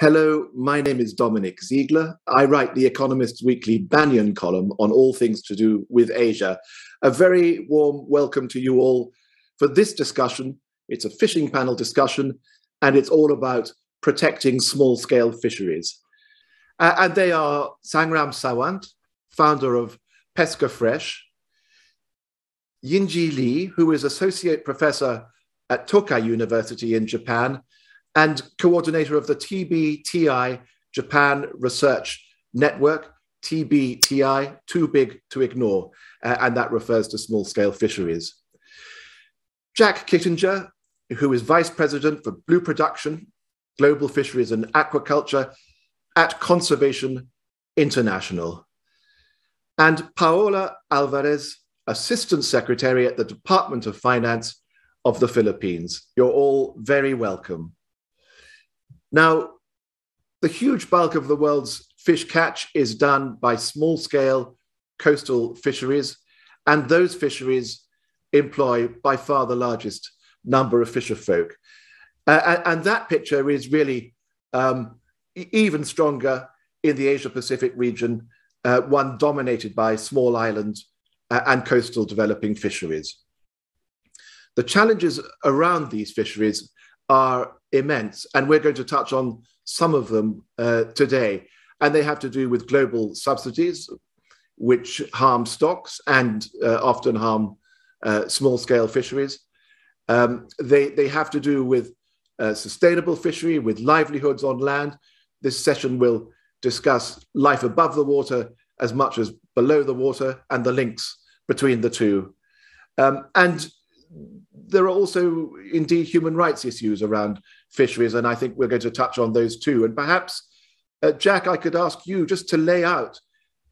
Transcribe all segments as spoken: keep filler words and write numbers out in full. Hello, my name is Dominic Ziegler. I write The Economist's weekly Banyan column on all things to do with Asia. A very warm welcome to you all for this discussion. It's a fishing panel discussion, and it's all about protecting small-scale fisheries. Uh, and they are Sangram Sawant, founder of Pescafresh, Yinji Li, who is associate professor at Tokai University in Japan, and coordinator of the T B T I Japan Research Network, T B T I, too big to ignore, uh, and that refers to small-scale fisheries. Jack Kittinger, who is vice president for Blue Production, Global Fisheries and Aquaculture at Conservation International. And Paola Alvarez, assistant secretary at the Department of Finance of the Philippines. You're all very welcome. Now, the huge bulk of the world's fish catch is done by small-scale coastal fisheries, and those fisheries employ by far the largest number of fisherfolk. Uh, and that picture is really um, even stronger in the Asia-Pacific region, uh, one dominated by small island and coastal developing fisheries. The challenges around these fisheries are immense, and we're going to touch on some of them uh, today. And they have to do with global subsidies, which harm stocks and uh, often harm uh, small-scale fisheries. Um, they, they have to do with uh, sustainable fishery, with livelihoods on land. This session will discuss life above the water as much as below the water and the links between the two. Um, and there are also, indeed, human rights issues around fisheries, and I think we're going to touch on those too. And perhaps, uh, Jack, I could ask you just to lay out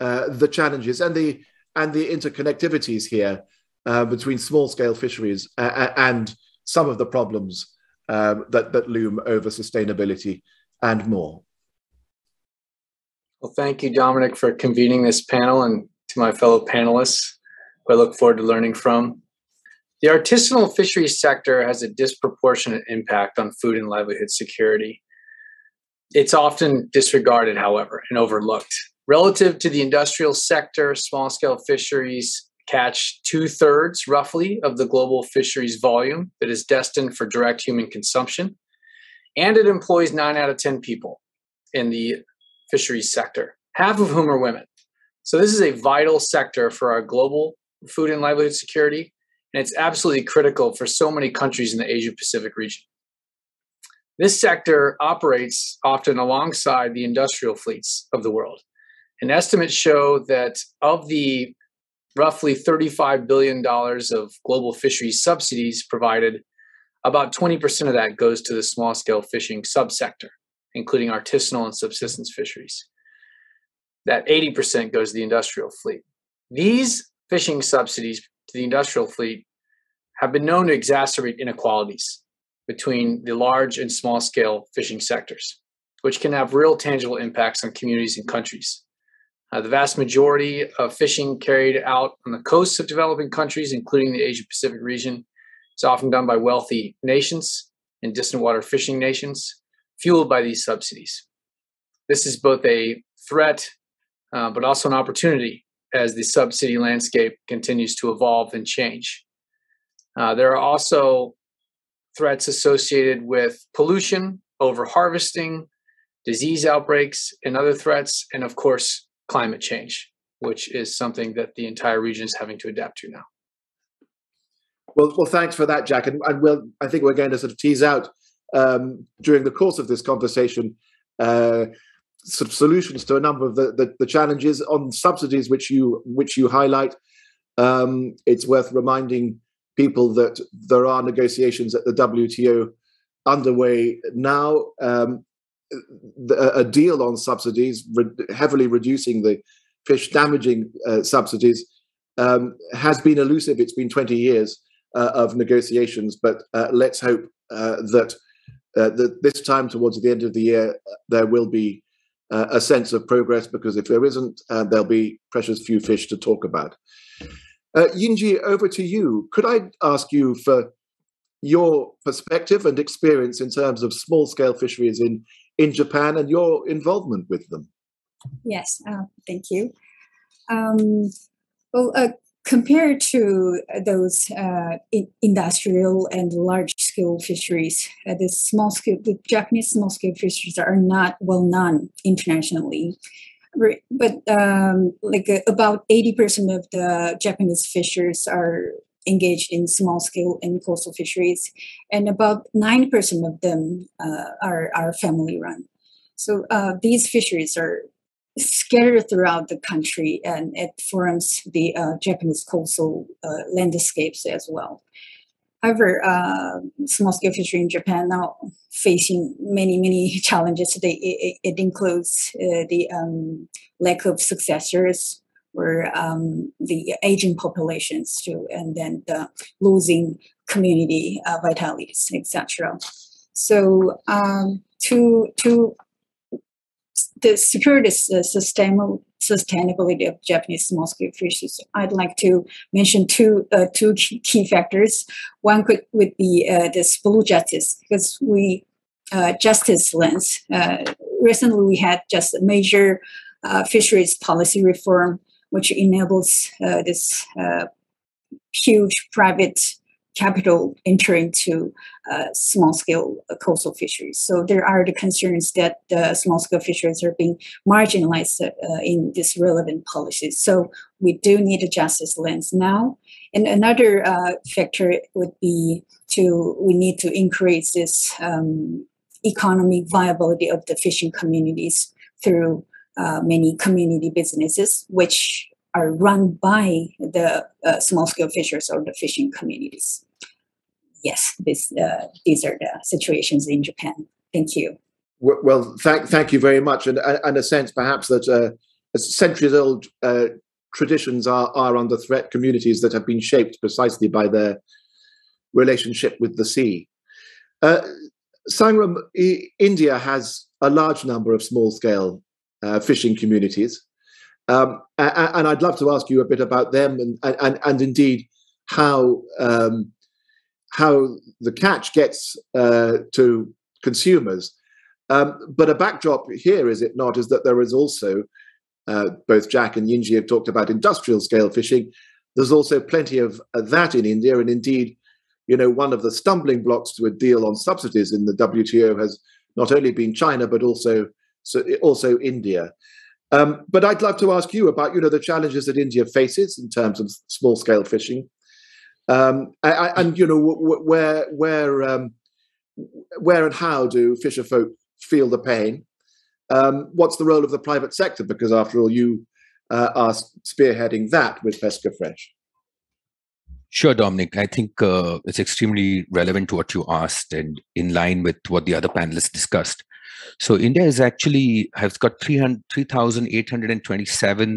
uh, the challenges and the and the interconnectivities here uh, between small-scale fisheries uh, and some of the problems uh, that, that loom over sustainability and more. Well, thank you, Dominic, for convening this panel, and to my fellow panelists, who I look forward to learning from. The artisanal fisheries sector has a disproportionate impact on food and livelihood security. It's often disregarded, however, and overlooked. Relative to the industrial sector, small-scale fisheries catch two-thirds, roughly, of the global fisheries volume that is destined for direct human consumption, and it employs nine out of ten people in the fisheries sector, half of whom are women. So this is a vital sector for our global food and livelihood security, and it's absolutely critical for so many countries in the Asia-Pacific region. This sector operates often alongside the industrial fleets of the world. And estimates show that of the roughly thirty-five billion dollars of global fisheries subsidies provided, about twenty percent of that goes to the small-scale fishing subsector, including artisanal and subsistence fisheries. That eighty percent goes to the industrial fleet. These fishing subsidies to the industrial fleet have been known to exacerbate inequalities between the large and small scale fishing sectors, which can have real tangible impacts on communities and countries. Uh, the vast majority of fishing carried out on the coasts of developing countries, including the Asia Pacific region, is often done by wealthy nations and distant water fishing nations, fueled by these subsidies. This is both a threat, uh, but also an opportunity as the subsidy landscape continues to evolve and change. Uh, there are also threats associated with pollution, overharvesting, disease outbreaks, and other threats, and of course, climate change, which is something that the entire region is having to adapt to now. Well, well thanks for that, Jack. And, and we'll, I think we're going to sort of tease out um, during the course of this conversation uh, solutions to a number of the, the, the challenges on subsidies, which you which you highlight. Um, it's worth reminding people that there are negotiations at the W T O underway now. Um, the, a deal on subsidies, re heavily reducing the fish damaging uh, subsidies, um, has been elusive. It's been twenty years uh, of negotiations, but uh, let's hope uh, that, uh, that this time towards the end of the year, there will be Uh, a sense of progress, because if there isn't, uh, there'll be precious few fish to talk about. Uh, Yinji, over to you. Could I ask you for your perspective and experience in terms of small-scale fisheries in in Japan and your involvement with them. Yes, uh, thank you. Um, well, uh, compared to those uh, in industrial and large-scale fisheries, uh, the small-scale, the Japanese small-scale fisheries are not well known internationally. But um, like uh, about eighty percent of the Japanese fishers are engaged in small-scale and coastal fisheries, and about nine percent of them uh, are, are family-run. So uh, these fisheries are scattered throughout the country, and it forms the uh, Japanese coastal uh, landscapes as well. However, uh, small-scale fishery in Japan now facing many, many challenges. They, it, it includes uh, the um, lack of successors, or um, the aging populations too, and then the losing community uh, vitalities, et cetera. So um, to to the security uh, sustainable sustainability of Japanese small-scale fisheries, I'd like to mention two uh, two key factors. One could would be uh, this blue justice, because we uh, justice lens. Uh, recently, we had just a major uh, fisheries policy reform, which enables uh, this uh, huge private capital entering to uh, small-scale coastal fisheries. So there are the concerns that uh, small-scale fisheries are being marginalized uh, in this relevant policies. So we do need a justice lens now. And another uh, factor would be to we need to increase this um, economic viability of the fishing communities through Uh, many community businesses, which are run by the uh, small-scale fishers or the fishing communities. Yes, this, uh, these are the situations in Japan. Thank you. Well, thank, thank you very much. And in a sense, perhaps, that uh, centuries-old uh, traditions are, are under threat, communities that have been shaped precisely by their relationship with the sea. Uh, Sangram, India has a large number of small-scale Uh, fishing communities, um, and, and I'd love to ask you a bit about them, and and, and indeed how um, how the catch gets uh, to consumers. Um, but a backdrop here, is it not, is that there is also uh, both Jack and Yinji have talked about industrial scale fishing. There's also plenty of, of that in India, and indeed, you know, one of the stumbling blocks to a deal on subsidies in the W T O has not only been China, but also So also India. Um, but I'd love to ask you about, you know, the challenges that India faces in terms of small-scale fishing, um, I, I, and you know where where um, where and how do fisherfolk feel the pain? Um, what's the role of the private sector? Because after all, you uh, are spearheading that with Pescafresh. Sure, Dominic. I think uh, it's extremely relevant to what you asked, and in line with what the other panelists discussed. So India is actually has got three thousand eight hundred twenty-seven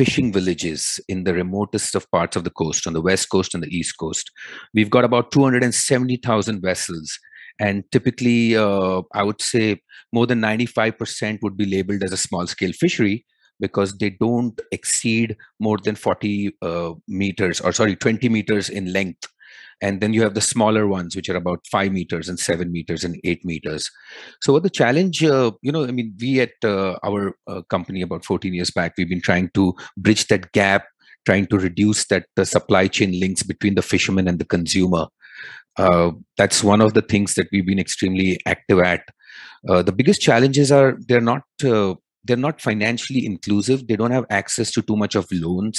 fishing villages in the remotest of parts of the coast, on the west coast and the east coast. We've got about two hundred seventy thousand vessels, and typically uh, I would say more than ninety-five percent would be labeled as a small-scale fishery, because they don't exceed more than forty uh, meters, or sorry, twenty meters in length. And then you have the smaller ones, which are about five meters and seven meters and eight meters. So what the challenge, uh, you know, I mean, we at uh, our uh, company about fourteen years back, we've been trying to bridge that gap, trying to reduce that uh, supply chain links between the fisherman and the consumer. Uh, that's one of the things that we've been extremely active at. Uh, the biggest challenges are they're not... Uh, They're not financially inclusive. They don't have access to too much of loans.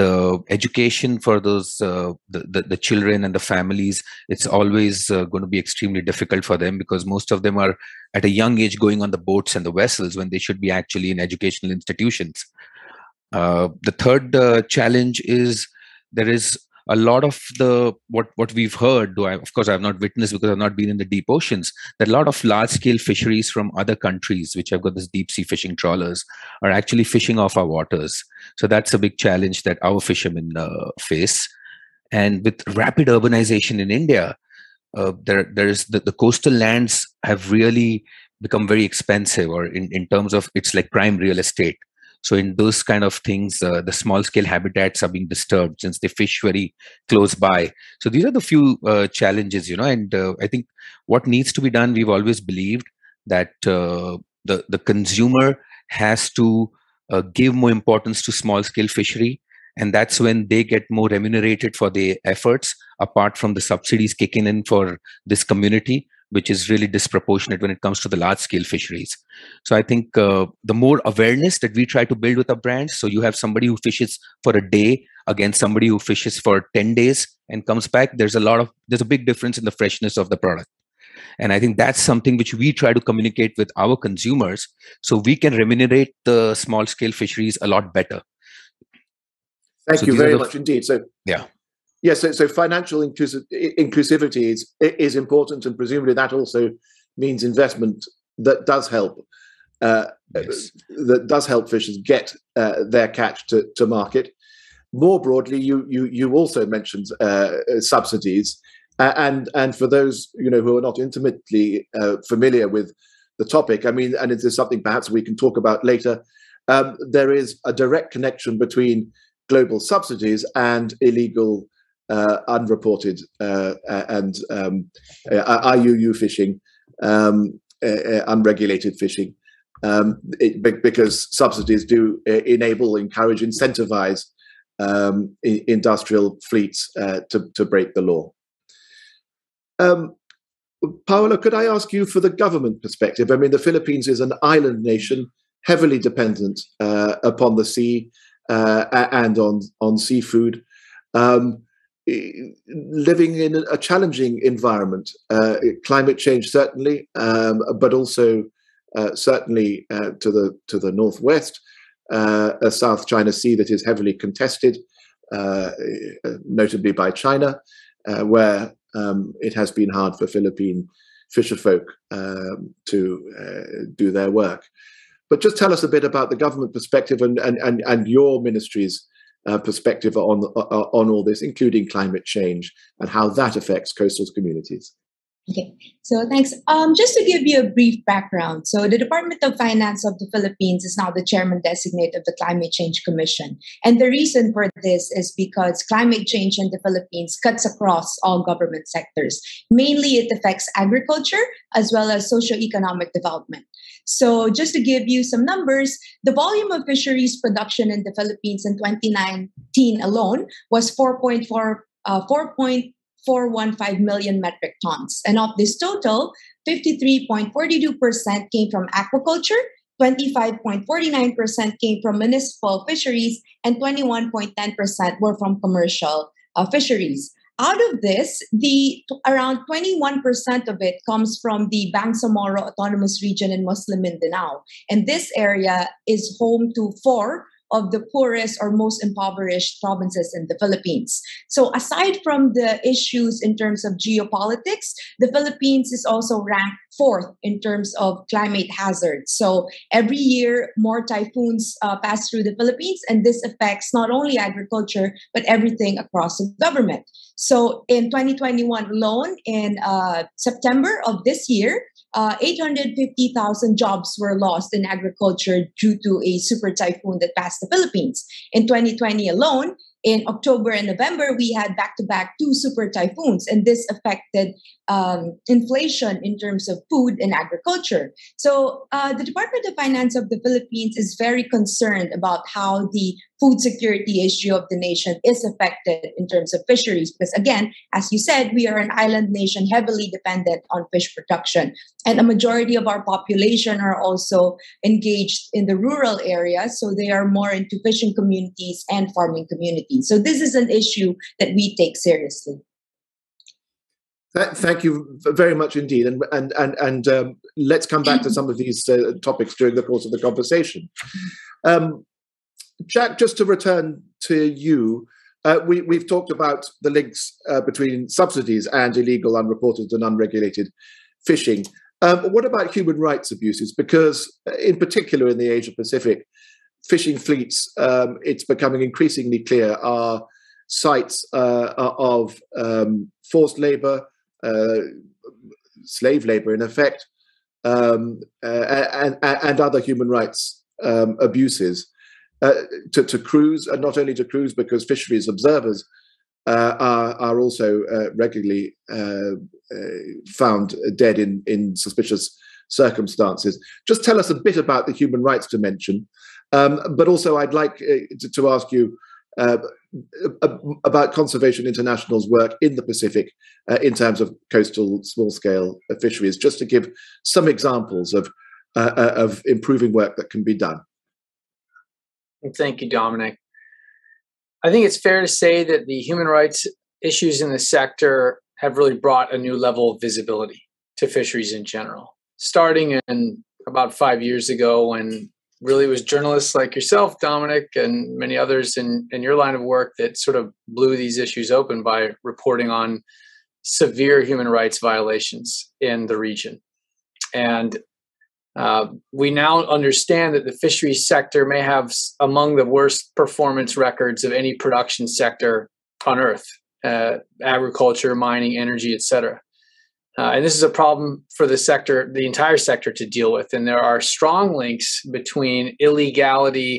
The education for those uh, the, the the children and the families, it's always uh, going to be extremely difficult for them, because most of them are at a young age going on the boats and the vessels when they should be actually in educational institutions. Uh, the third uh, challenge is there is a lot of the what what we've heard, though I, of course I have not witnessed because I've not been in the deep oceans, that a lot of large-scale fisheries from other countries which have got this deep-sea fishing trawlers are actually fishing off our waters. So that's a big challenge that our fishermen uh, face. And with rapid urbanization in India, uh, there there is the, the coastal lands have really become very expensive, or in, in terms of it's like prime real estate. So in those kind of things, uh, the small-scale habitats are being disturbed since they fish very close by. So these are the few uh, challenges, you know, and uh, I think what needs to be done, we've always believed that uh, the, the consumer has to uh, give more importance to small-scale fishery, and that's when they get more remunerated for their efforts, apart from the subsidies kicking in for this community, which is really disproportionate when it comes to the large-scale fisheries. So I think uh, the more awareness that we try to build with our brands, so you have somebody who fishes for a day against somebody who fishes for ten days and comes back, there's a lot of, there's a big difference in the freshness of the product. And I think that's something which we try to communicate with our consumers, so we can remunerate the small-scale fisheries a lot better. Thank so you very the, much indeed. So yeah, yes. Yeah, so, so financial inclusive, inclusivity is is important, and presumably that also means investment that does help uh, yes. that does help fishers get uh, their catch to, to market. More broadly, you you you also mentioned uh, subsidies, uh, and and for those you know who are not intimately uh, familiar with the topic, I mean, and it is something perhaps we can talk about later. Um, there is a direct connection between global subsidies and illegal, uh, unreported, uh, and um, I U U fishing, um, uh, unregulated fishing, um, it, because subsidies do enable, encourage, incentivize um, industrial fleets uh, to, to break the law. Um, Paola, could I ask you for the government perspective? I mean, the Philippines is an island nation, heavily dependent uh, upon the sea, Uh, and on on seafood, um, living in a challenging environment, uh, climate change certainly, um, but also uh, certainly uh, to the to the northwest, uh, a South China Sea that is heavily contested, uh, notably by China, uh, where um, it has been hard for Philippine fisherfolk um, to uh, do their work. But just tell us a bit about the government perspective and and and, and your ministry's uh, perspective on uh, on all this, including climate change and how that affects coastal communities. Okay, so thanks. Um, just to give you a brief background, so the Department of Finance of the Philippines is now the chairman designate of the Climate Change Commission. And the reason for this is because climate change in the Philippines cuts across all government sectors. Mainly it affects agriculture as well as socioeconomic development. So just to give you some numbers, the volume of fisheries production in the Philippines in twenty nineteen alone was four point four, uh, four point four one five million metric tons. And of this total, fifty-three point four two percent came from aquaculture, twenty-five point four nine percent came from municipal fisheries, and twenty-one point one zero percent were from commercial uh, fisheries. Out of this, the around twenty-one percent of it comes from the Bangsamoro Autonomous Region in Muslim Mindanao. And this area is home to four of the poorest or most impoverished provinces in the Philippines. So aside from the issues in terms of geopolitics, the Philippines is also ranked fourth in terms of climate hazards. So every year, more typhoons uh, pass through the Philippines, and this affects not only agriculture, but everything across the government. So in twenty twenty-one alone, in uh, September of this year, Uh, eight hundred fifty thousand jobs were lost in agriculture due to a super typhoon that passed the Philippines. In twenty twenty alone, in October and November, we had back-to-back two super typhoons, and this affected um, inflation in terms of food and agriculture. So uh, the Department of Finance of the Philippines is very concerned about how the food security issue of the nation is affected in terms of fisheries, because again, as you said, we are an island nation heavily dependent on fish production. And a majority of our population are also engaged in the rural areas, so they are more into fishing communities and farming communities. So this is an issue that we take seriously. Thank you very much indeed, and and and and um, let's come back to some of these uh, topics during the course of the conversation. Um, Jack, just to return to you, uh, we, we've talked about the links uh, between subsidies and illegal, unreported, and unregulated fishing. Um, what about human rights abuses? Because in particular in the Asia-Pacific, fishing fleets, um, it's becoming increasingly clear, are sites uh, of um, forced labor, uh, slave labor in effect, um, uh, and, and other human rights um, abuses uh, to, to crews, and not only to crews, because fisheries observers Uh, are, are also uh, regularly uh, uh, found dead in, in suspicious circumstances. Just tell us a bit about the human rights dimension, um, but also I'd like uh, to, to ask you uh, about Conservation International's work in the Pacific uh, in terms of coastal small-scale fisheries, just to give some examples of, uh, of improving work that can be done. Thank you, Dominic. I think it's fair to say that the human rights issues in the sector have really brought a new level of visibility to fisheries in general, starting in about five years ago when really it was journalists like yourself, Dominic, and many others in, in your line of work that sort of blew these issues open by reporting on severe human rights violations in the region. And Uh, we now understand that the fisheries sector may have among the worst performance records of any production sector on Earth, uh, agriculture, mining, energy, et cetera. Uh, and this is a problem for the sector, the entire sector, to deal with. And there are strong links between illegality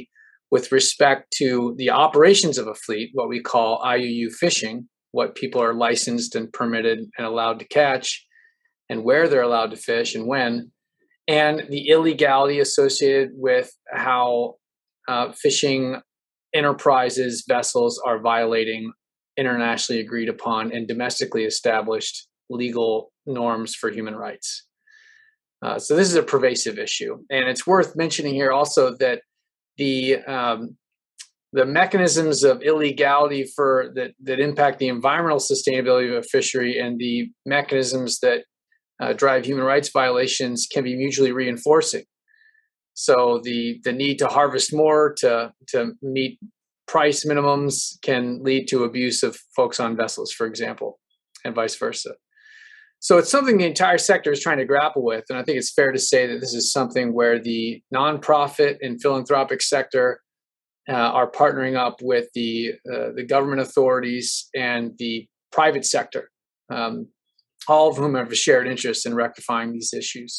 with respect to the operations of a fleet, what we call I U U fishing, what people are licensed and permitted and allowed to catch, and where they're allowed to fish and when, and the illegality associated with how uh, fishing enterprises, vessels are violating internationally agreed upon and domestically established legal norms for human rights. Uh, so this is a pervasive issue. And it's worth mentioning here also that the um, the mechanisms of illegality for that, that impact the environmental sustainability of a fishery and the mechanisms that Uh, drive human rights violations can be mutually reinforcing. So the the need to harvest more to to meet price minimums can lead to abuse of folks on vessels, for example, and vice versa. So it's something the entire sector is trying to grapple with, and I think it's fair to say that this is something where the nonprofit and philanthropic sector uh, are partnering up with the uh, the government authorities and the private sector, Um, all of whom have a shared interest in rectifying these issues.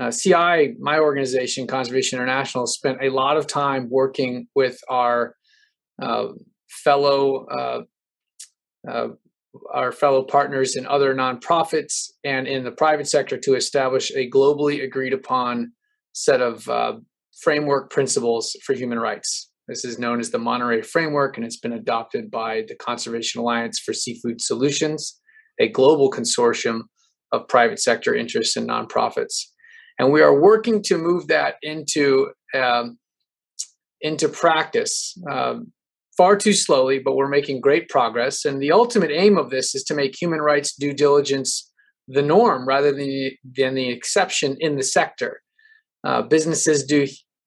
Uh, C I, my organization, Conservation International, spent a lot of time working with our uh, fellow uh, uh, our fellow partners in other nonprofits and in the private sector to establish a globally agreed upon set of uh, framework principles for human rights. This is known as the Monterey Framework, and it's been adopted by the Conservation Alliance for Seafood Solutions, a global consortium of private sector interests and nonprofits. And we are working to move that into, um, into practice um, far too slowly, but we're making great progress. And the ultimate aim of this is to make human rights due diligence the norm rather than the, than the exception in the sector. Uh, businesses do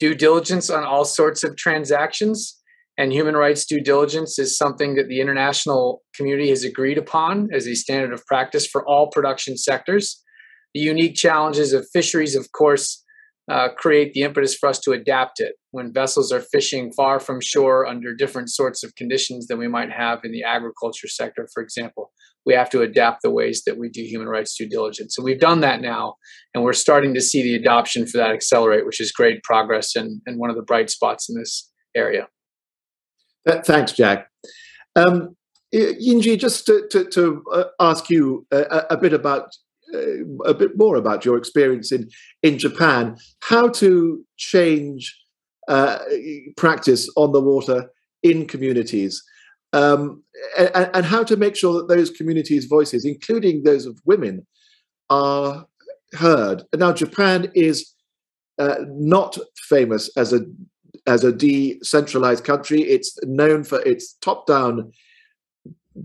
due diligence on all sorts of transactions, and human rights due diligence is something that the international community has agreed upon as a standard of practice for all production sectors. The unique challenges of fisheries, of course, uh, create the impetus for us to adapt it when vessels are fishing far from shore under different sorts of conditions than we might have in the agriculture sector, for example. We have to adapt the ways that we do human rights due diligence. And we've done that now, and we're starting to see the adoption for that accelerate, which is great progress and, and one of the bright spots in this area. Uh, thanks, Jack. Um, Yinji, just to, to, to uh, ask you a, a bit about uh, a bit more about your experience in in Japan, how to change uh, practice on the water in communities, um, and, and how to make sure that those communities' voices, including those of women, are heard. Now, Japan is uh, not famous as a as a decentralized country. It's known for its top-down,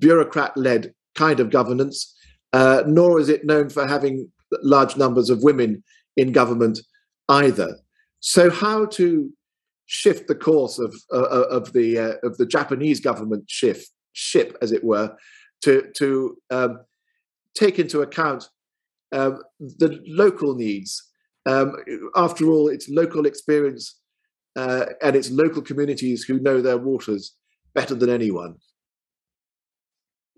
bureaucrat-led kind of governance, uh, nor is it known for having large numbers of women in government either. So how to shift the course of, uh, of, the, uh, of the Japanese government shift, ship, as it were, to, to um, take into account uh, the local needs. Um, after all, it's local experience Uh, and it's local communities who know their waters better than anyone.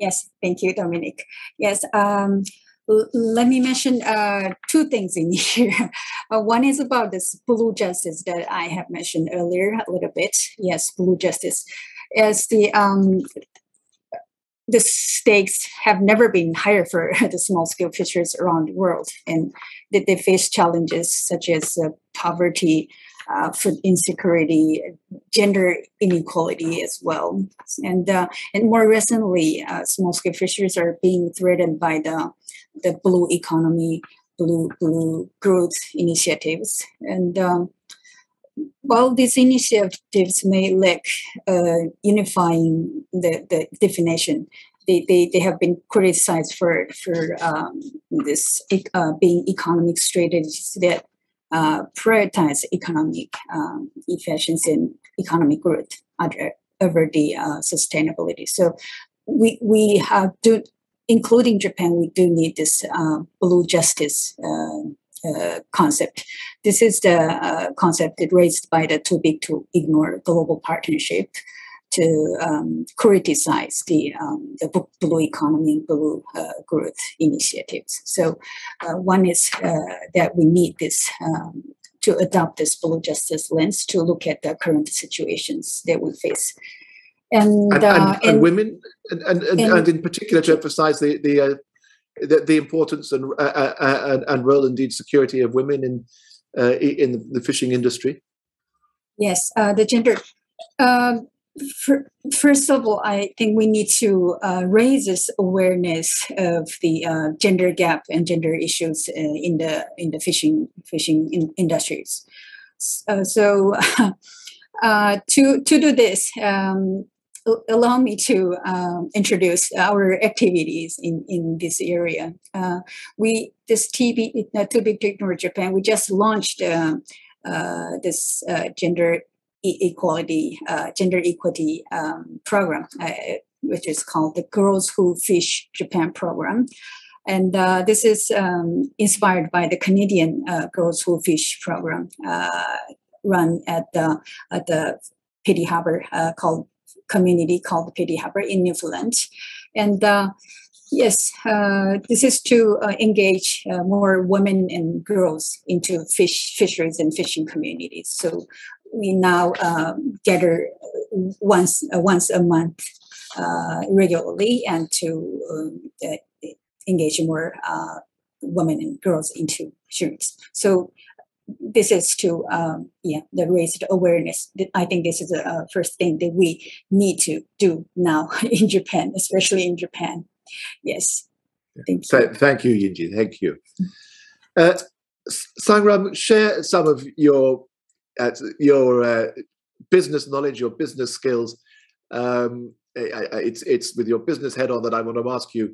Yes, thank you, Dominic. Yes, um, let me mention uh, two things in here. Uh, one is about this blue justice that I have mentioned earlier a little bit. Yes, blue justice is the um, the stakes have never been higher for the small-scale fishers around the world, and that they face challenges such as uh, poverty, uh, food insecurity, gender inequality as well. And uh, and more recently, uh, small-scale fishers are being threatened by the the blue economy, blue blue growth initiatives, and. Uh, While these initiatives may lack uh, unifying the, the definition, they, they, they have been criticized for for um, this uh, being economic strategies that uh, prioritize economic um, efficiency and economic growth under, over the uh, sustainability. So we we have do, including Japan, we do need this uh, blue justice Uh, Uh, concept. This is the uh, concept that raised by the Too Big to Ignore Global Partnership to um, criticize the, um, the blue economy and blue uh, growth initiatives. So uh, one is uh, that we need this um, to adopt this blue justice lens to look at the current situations that we face. And, and, uh, and, and, and women, and, and, and, and, and in particular to emphasize the, the uh, The, the importance and, uh, uh, and and role, indeed, security of women in uh, in the fishing industry. Yes, uh, the gender. Uh, for, first of all, I think we need to uh, raise this awareness of the uh, gender gap and gender issues uh, in the in the fishing fishing in industries. Uh, so, uh, to to do this. Um, Allow me to um, introduce our activities in, in this area. Uh, we, this T B, uh, Too Big to Ignore Japan, we just launched uh, uh, this uh, gender e equality, uh, gender equity um, program, uh, which is called the Girls Who Fish Japan program. And uh, this is um, inspired by the Canadian uh, Girls Who Fish program uh, run at the, at the Petty Harbour uh, called community called Petty Harbour in Newfoundland. And uh, yes, uh, this is to uh, engage uh, more women and girls into fish fisheries and fishing communities. So we now um, gather once, uh, once a month uh, regularly and to um, uh, engage more uh, women and girls into fisheries. So this is to um, yeah the raise the awareness. I think this is the uh, first thing that we need to do now in Japan, especially in Japan. Yes, thank you. Th thank you, Yinji. Thank you. Uh, Sangram, share some of your uh, your uh, business knowledge, your business skills. Um, I, I, it's it's with your business head on that I want to ask you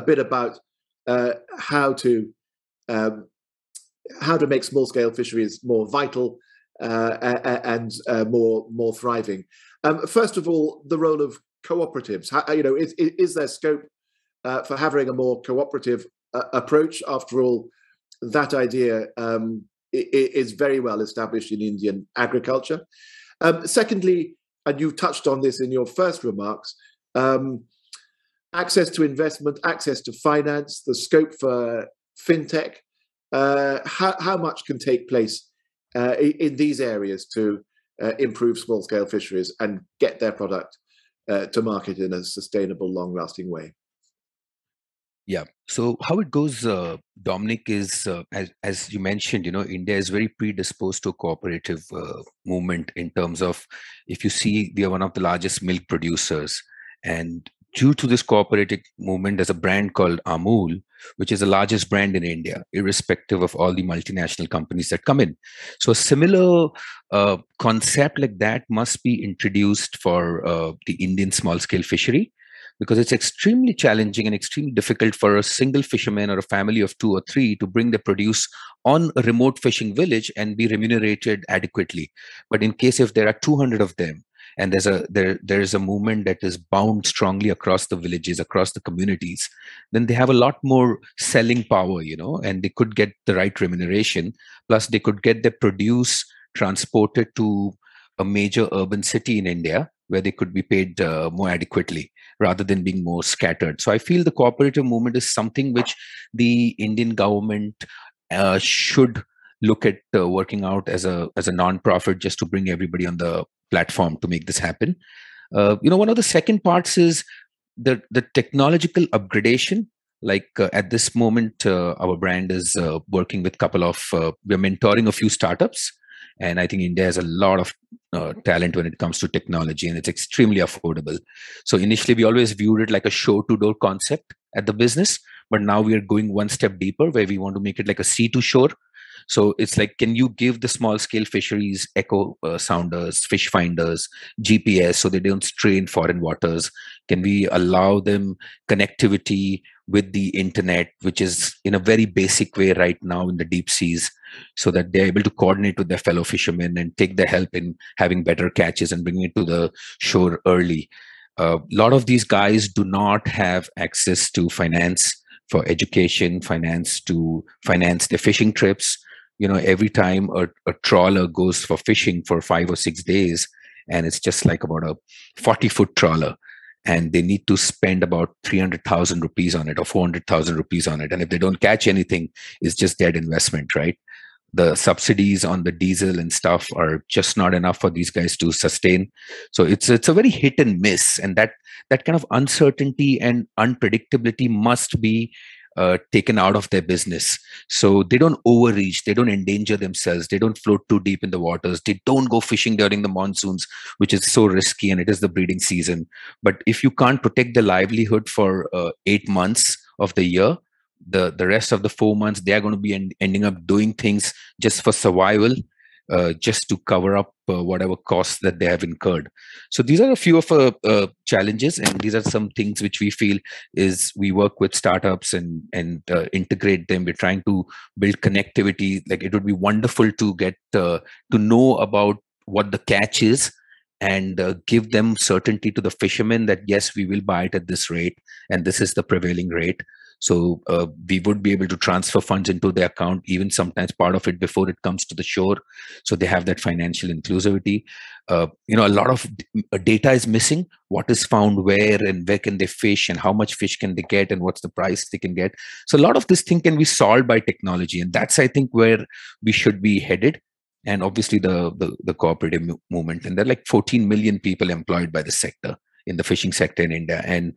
a bit about uh, how to. Um, how to make small-scale fisheries more vital uh, and uh, more more thriving. Um, first of all, the role of cooperatives. How, you know, is, is there scope uh, for having a more cooperative uh, approach? After all, that idea um, is very well established in Indian agriculture. Um, secondly, and you touched on this in your first remarks, um, access to investment, access to finance, the scope for fintech. Uh, how, how much can take place uh, in these areas to uh, improve small-scale fisheries and get their product uh, to market in a sustainable, long-lasting way? Yeah. So how it goes, uh, Dominic, is uh, as, as you mentioned, you know, India is very predisposed to a cooperative uh, movement in terms of, if you see, we are one of the largest milk producers, and due to this cooperative movement, there's a brand called Amul, which is the largest brand in India, irrespective of all the multinational companies that come in. So a similar uh, concept like that must be introduced for uh, the Indian small-scale fishery, because it's extremely challenging and extremely difficult for a single fisherman or a family of two or three to bring the produce on a remote fishing village and be remunerated adequately. But in case if there are two hundred of them, and there's a there there is a movement that is bound strongly across the villages, across the communities, then they have a lot more selling power, you know, and they could get the right remuneration. Plus, they could get their produce transported to a major urban city in India where they could be paid uh, more adequately rather than being more scattered. So I feel the cooperative movement is something which the Indian government uh, should look at uh, working out as a as a non-profit, just to bring everybody on the platform to make this happen. Uh, you know, one of the second parts is the the technological upgradation, like uh, at this moment, uh, our brand is uh, working with a couple of, uh, we're mentoring a few startups. And I think India has a lot of uh, talent when it comes to technology, and it's extremely affordable. So initially, we always viewed it like a show-to-door concept at the business. But now we are going one step deeper, where we want to make it like a sea-to-shore. So it's like, can you give the small-scale fisheries echo uh, sounders, fish finders, G P S, so they don't stray in foreign waters? Can we allow them connectivity with the internet, which is in a very basic way right now in the deep seas, so that they're able to coordinate with their fellow fishermen and take their help in having better catches and bringing it to the shore early? A uh, lot of these guys do not have access to finance for education, finance to finance their fishing trips. You know, every time a, a trawler goes for fishing for five or six days, and it's just like about a forty-foot trawler, and they need to spend about three hundred thousand rupees on it or four hundred thousand rupees on it. And if they don't catch anything, it's just dead investment, right? The subsidies on the diesel and stuff are just not enough for these guys to sustain. So it's it's a very hit and miss. And that that kind of uncertainty and unpredictability must be uh, taken out of their business. So they don't overreach. They don't endanger themselves. They don't float too deep in the waters. They don't go fishing during the monsoons, which is so risky, and it is the breeding season. But if you can't protect the livelihood for uh, eight months of the year, The, the rest of the four months, they are going to be en- ending up doing things just for survival, uh, just to cover up uh, whatever costs that they have incurred. So these are a few of the uh, uh, challenges, and these are some things which we feel is we work with startups and, and uh, integrate them. We're trying to build connectivity. Like, it would be wonderful to get uh, to know about what the catch is, and uh, give them certainty to the fishermen that, yes, we will buy it at this rate, and this is the prevailing rate. So uh, we would be able to transfer funds into their account, even sometimes part of it before it comes to the shore. So they have that financial inclusivity. Uh, you know, a lot of data is missing. What is found where, and where can they fish, and how much fish can they get, and what's the price they can get? So a lot of this thing can be solved by technology. And that's, I think, where we should be headed. And obviously the, the, the cooperative movement. And there are like fourteen million people employed by the sector, in the fishing sector in India. And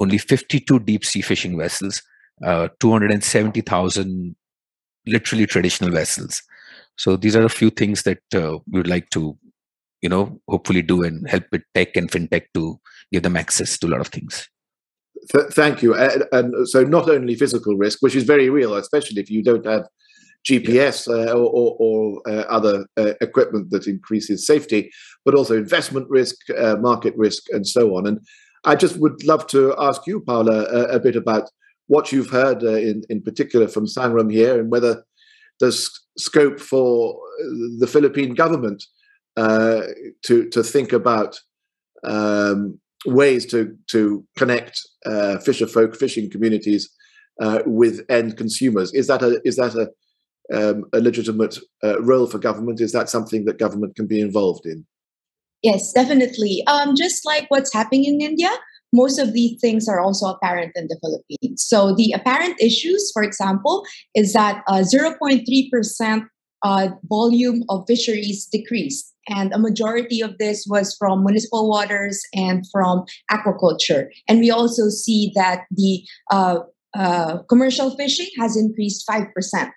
only fifty-two deep sea fishing vessels, uh, two hundred seventy thousand literally traditional vessels. So these are a few things that uh, we would like to, you know, hopefully do, and help with tech and fintech to give them access to a lot of things. Th- thank you. And, and so not only physical risk, which is very real, especially if you don't have G P S uh, or, or uh, other uh, equipment that increases safety, but also investment risk, uh, market risk, and so on. And I just would love to ask you, Paola, uh, a bit about what you've heard uh, in, in particular from Sangram here, and whether there's scope for the Philippine government uh, to, to think about um, ways to, to connect uh, fisher folk, fishing communities uh, with end consumers. Is that a, is that a, um, a legitimate uh, role for government? Is that something that government can be involved in? Yes, definitely. Um, just like what's happening in India, most of these things are also apparent in the Philippines. So the apparent issues, for example, is that uh, zero point three percent uh, volume of fisheries decreased. And a majority of this was from municipal waters and from aquaculture. And we also see that the uh, uh, commercial fishing has increased five percent.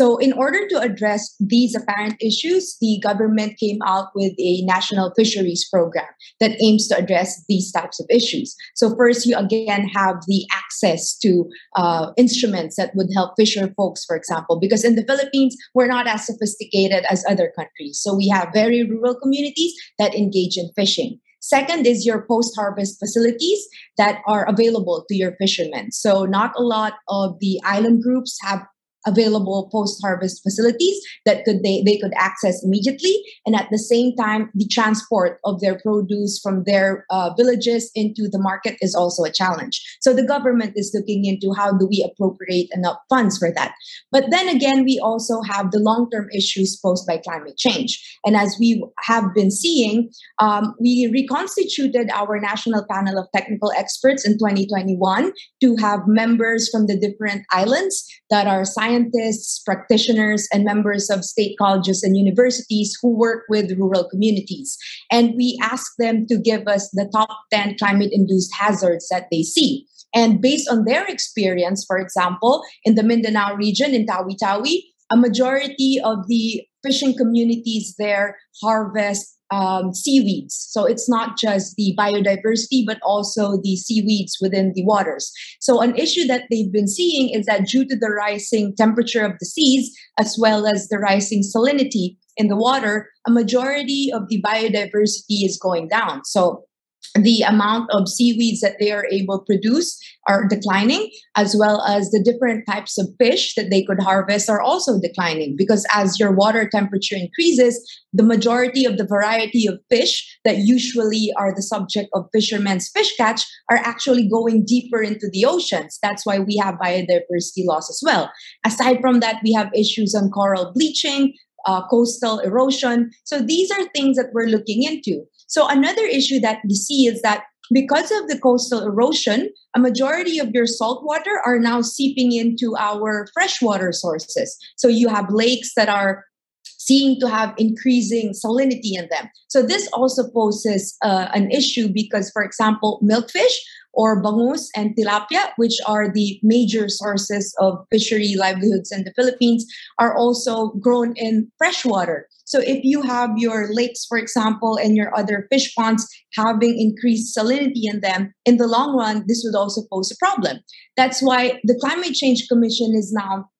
So in order to address these apparent issues, the government came out with a national fisheries program that aims to address these types of issues. So first, you again have the access to uh, instruments that would help fisher folks, for example, because in the Philippines, we're not as sophisticated as other countries. So we have very rural communities that engage in fishing. Second is your post-harvest facilities that are available to your fishermen. So not a lot of the island groups have available post-harvest facilities that could they, they could access immediately. And at the same time, the transport of their produce from their uh, villages into the market is also a challenge. So the government is looking into how do we appropriate enough funds for that. But then again, we also have the long-term issues posed by climate change. And as we have been seeing, um, we reconstituted our national panel of technical experts in twenty twenty-one to have members from the different islands that are scientists, scientists, practitioners, and members of state colleges and universities who work with rural communities. And we asked them to give us the top ten climate-induced hazards that they see. And based on their experience, for example, in the Mindanao region, in Tawi-Tawi, a majority of the fishing communities there harvest um, seaweeds. So it's not just the biodiversity, but also the seaweeds within the waters. So an issue that they've been seeing is that due to the rising temperature of the seas, as well as the rising salinity in the water, a majority of the biodiversity is going down. So the amount of seaweeds that they are able to produce are declining, as well as the different types of fish that they could harvest are also declining, because as your water temperature increases, the majority of the variety of fish that usually are the subject of fishermen's fish catch are actually going deeper into the oceans. That's why we have biodiversity loss as well. Aside from that, we have issues on coral bleaching, uh, coastal erosion. So these are things that we're looking into. So another issue that we see is that because of the coastal erosion, a majority of your salt water are now seeping into our freshwater sources. So you have lakes that are seem to have increasing salinity in them. So this also poses uh, an issue because, for example, milkfish or bangus and tilapia, which are the major sources of fishery livelihoods in the Philippines, are also grown in freshwater. So if you have your lakes, for example, and your other fish ponds having increased salinity in them, in the long run, this would also pose a problem. That's why the Climate Change Commission is now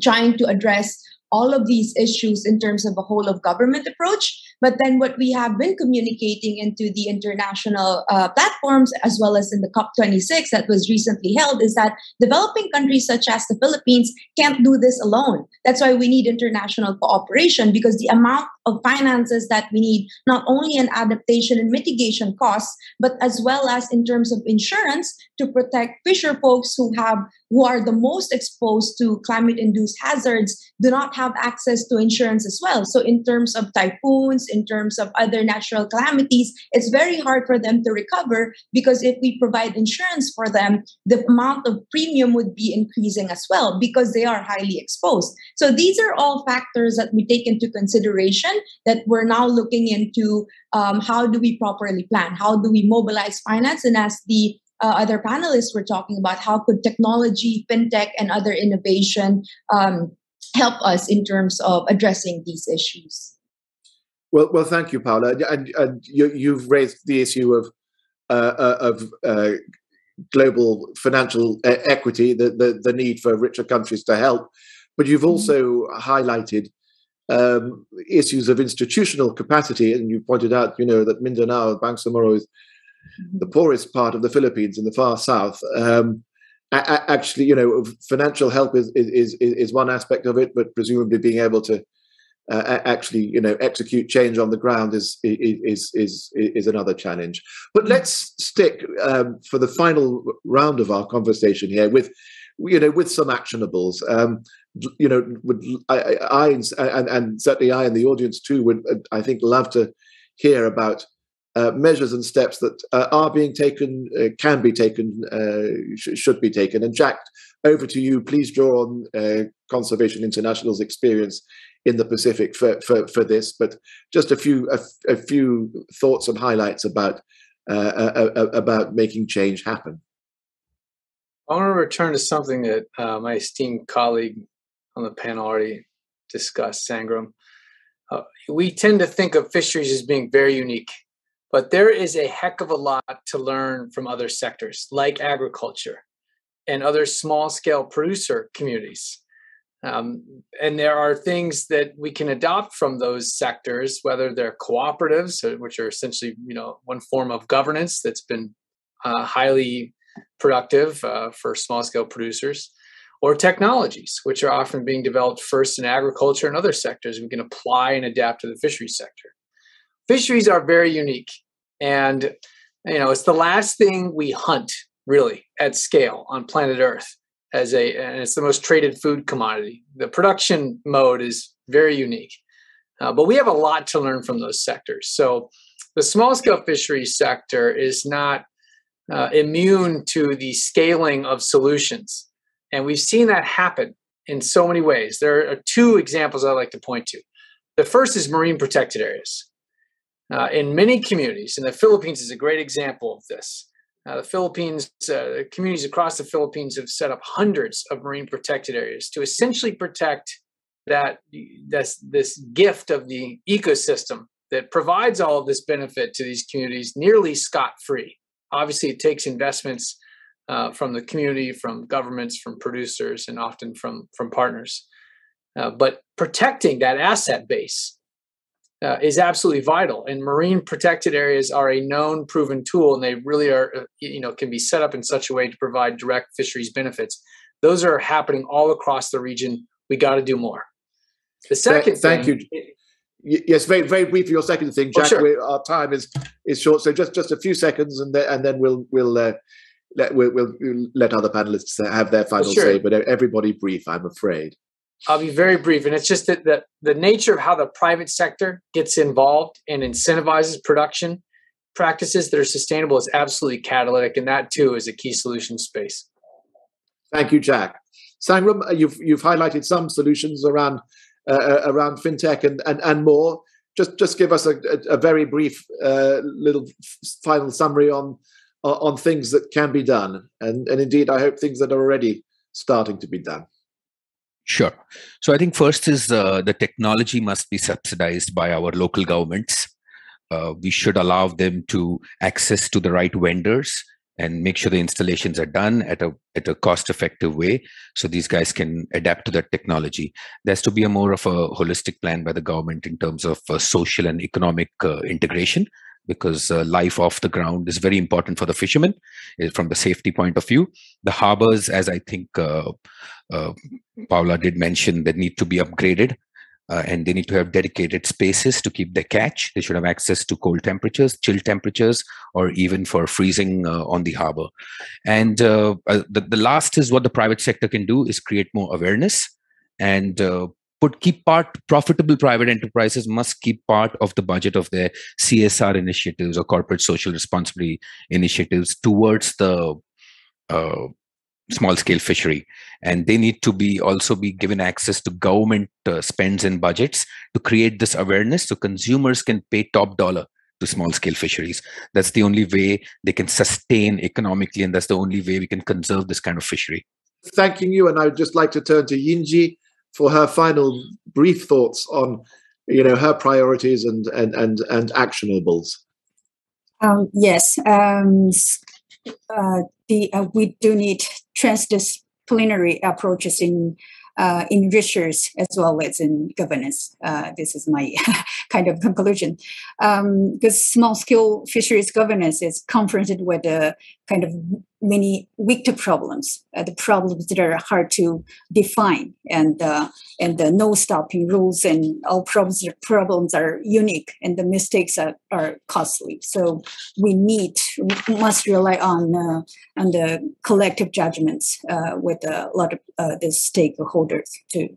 trying to address all of these issues in terms of a whole of government approach. But then what we have been communicating into the international uh, platforms, as well as in the COP twenty-six that was recently held, is that developing countries such as the Philippines can't do this alone. That's why we need international cooperation, because the amount of finances that we need, not only in adaptation and mitigation costs, but as well as in terms of insurance to protect fisher folks who have who are the most exposed to climate-induced hazards, do not have access to insurance as well. So in terms of typhoons, in terms of other natural calamities, it's very hard for them to recover, because if we provide insurance for them, the amount of premium would be increasing as well, because they are highly exposed. So these are all factors that we take into consideration, that we're now looking into um, how do we properly plan, how do we mobilize finance, and as the Uh, other panelists were talking about, how could technology, fintech, and other innovation um, help us in terms of addressing these issues? Well, well, thank you, Paola. And, and you, you've raised the issue of uh, of uh, global financial equity, the, the the need for richer countries to help, but you've also mm-hmm. highlighted um, issues of institutional capacity, and you pointed out, you know, that Mindanao, Bangsamoro is the poorest part of the Philippines in the far south. Um, actually, you know, financial help is is is one aspect of it, but presumably being able to uh, actually, you know, execute change on the ground is is is is another challenge. But let's stick um, for the final round of our conversation here with, you know, with some actionables. Um, you know, would I, I and and certainly I and the audience too would, I think, love to hear about Uh, measures and steps that uh, are being taken, uh, can be taken, uh, sh should be taken. And Jack, over to you. Please draw on uh, Conservation International's experience in the Pacific for, for, for this, but just a few a, a few thoughts and highlights about uh, uh, uh, about making change happen. I want to return to something that uh, my esteemed colleague on the panel already discussed, Sangram. Uh, we tend to think of fisheries as being very unique, but there is a heck of a lot to learn from other sectors like agriculture and other small-scale producer communities. Um, and there are things that we can adopt from those sectors, whether they're cooperatives, which are essentially, you know, one form of governance that's been uh, highly productive uh, for small-scale producers, or technologies, which are often being developed first in agriculture and other sectors we can apply and adapt to the fisheries sector. Fisheries are very unique, and, you know, it's the last thing we hunt, really, at scale on planet Earth, as a, and it's the most traded food commodity. The production mode is very unique, uh, but we have a lot to learn from those sectors. So the small-scale fisheries sector is not uh, immune to the scaling of solutions, and we've seen that happen in so many ways. There are two examples I'd like to point to. The first is marine protected areas. Uh, in many communities, and the Philippines is a great example of this, uh, the Philippines, uh, communities across the Philippines have set up hundreds of marine protected areas to essentially protect that that's this gift of the ecosystem that provides all of this benefit to these communities nearly scot-free. Obviously, it takes investments uh, from the community, from governments, from producers, and often from, from partners. Uh, but protecting that asset base uh, is absolutely vital. And marine protected areas are a known, proven tool, and they really are, you know, can be set up in such a way to provide direct fisheries benefits. Those are happening all across the region. We got to do more. The second Thank thing, you. Yes, very, very briefly. Your second thing, Jack. Oh, sure. we, our time is is short, so just just a few seconds, and then and then we'll we'll uh, let we'll, we'll let other panelists have their final oh, sure. say. But everybody brief, I'm afraid. I'll be very brief, and it's just that the the nature of how the private sector gets involved and incentivizes production practices that are sustainable is absolutely catalytic, and that too is a key solution space. Thank you, Jack. Sangram, you've you've highlighted some solutions around. Uh, around fintech and, and and more. Just just give us a, a, a very brief uh, little final summary on on things that can be done, and and indeed, I hope things that are already starting to be done. Sure. So I think first is uh, the technology must be subsidized by our local governments. Uh, we should allow them to access to the right vendors and make sure the installations are done at a at a cost-effective way, so these guys can adapt to that technology. There's to be a more of a holistic plan by the government in terms of uh, social and economic uh, integration, because uh, life off the ground is very important for the fishermen uh, from the safety point of view. The harbors, as I think uh, uh, Paola did mention, that need to be upgraded. Uh, and they need to have dedicated spaces to keep their catch. They should have access to cold temperatures, chill temperatures, or even for freezing uh, on the harbor. And uh, the, the last is what the private sector can do is create more awareness and uh, put keep part profitable private enterprises must keep part of the budget of their C S R initiatives or corporate social responsibility initiatives towards the uh, small scale fishery, and they need to be also be given access to government uh, spends and budgets to create this awareness so consumers can pay top dollar to small scale fisheries. That's the only way they can sustain economically, and that's the only way we can conserve this kind of fishery. Thanking you, and I would just like to turn to Yinji for her final brief thoughts on, you know, her priorities and and and, and actionables. Um, yes, um, uh, the uh, we do need transdisciplinary approaches in uh, in research as well as in governance. Uh, this is my kind of conclusion. Um, because small-scale fisheries governance is confronted with a uh, kind of many weaker problems, uh, the problems that are hard to define, and uh, and the no-stopping rules, and all problems problems are unique, and the mistakes are, are costly. So we need we must rely on uh, on the collective judgments uh, with a lot of uh, the stakeholders to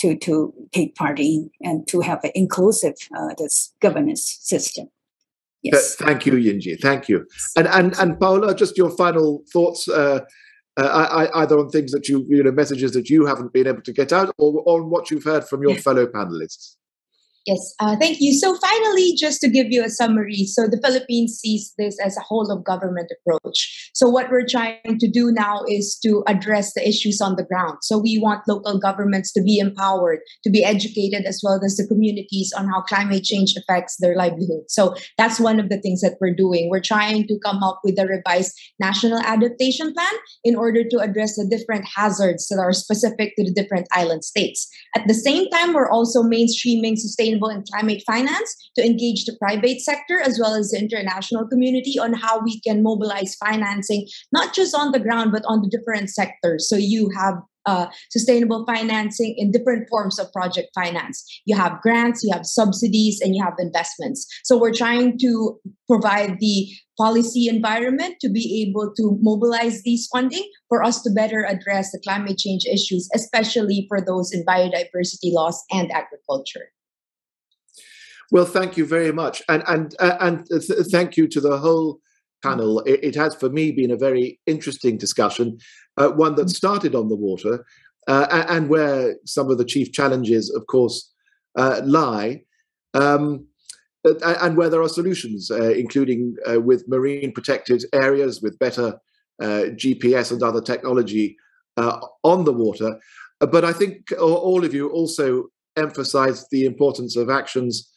to to take part in and to have an inclusive uh, this governance system. Yes. Thank you, Yinji. Thank you. And and and Paola, just your final thoughts, uh, uh, either on things that you you know messages that you haven't been able to get out, or on what you've heard from your fellow panelists. Yes, uh, thank you. So finally, just to give you a summary, so the Philippines sees this as a whole of government approach. So what we're trying to do now is to address the issues on the ground. So we want local governments to be empowered, to be educated, as well as the communities on how climate change affects their livelihood. So that's one of the things that we're doing. We're trying to come up with a revised national adaptation plan in order to address the different hazards that are specific to the different island states. At the same time, we're also mainstreaming sustainable and climate finance to engage the private sector as well as the international community on how we can mobilize financing, not just on the ground, but on the different sectors. So you have uh, sustainable financing in different forms of project finance. You have grants, you have subsidies, and you have investments. So we're trying to provide the policy environment to be able to mobilize these funding for us to better address the climate change issues, especially for those in biodiversity loss and agriculture. Well, thank you very much, and and and th thank you to the whole panel. It, it has, for me, been a very interesting discussion, uh, one that started on the water, uh, and where some of the chief challenges, of course, uh, lie, um, and where there are solutions, uh, including uh, with marine protected areas, with better uh, G P S and other technology uh, on the water. But I think all of you also emphasized the importance of actions,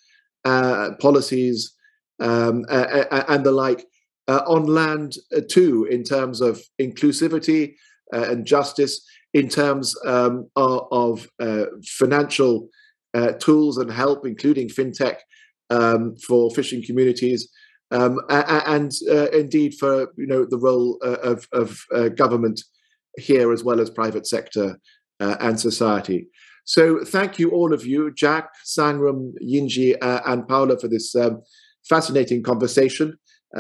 uh, policies, um, uh, and the like uh, on land too, in terms of inclusivity uh, and justice, in terms um, of uh, financial uh, tools and help, including fintech um, for fishing communities, um, and uh, indeed for you know the role of, of uh, government here, as well as private sector Uh, and society. So thank you, all of you, Jack, Sangram, Yinji, uh, and Paola, for this um, fascinating conversation.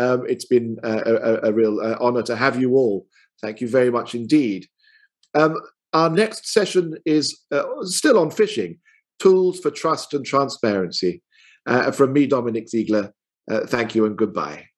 Um, it's been uh, a, a real uh, honor to have you all. Thank you very much indeed. Um, our next session is uh, still on fishing, tools for trust and transparency. Uh, from me, Dominic Ziegler, uh, thank you and goodbye.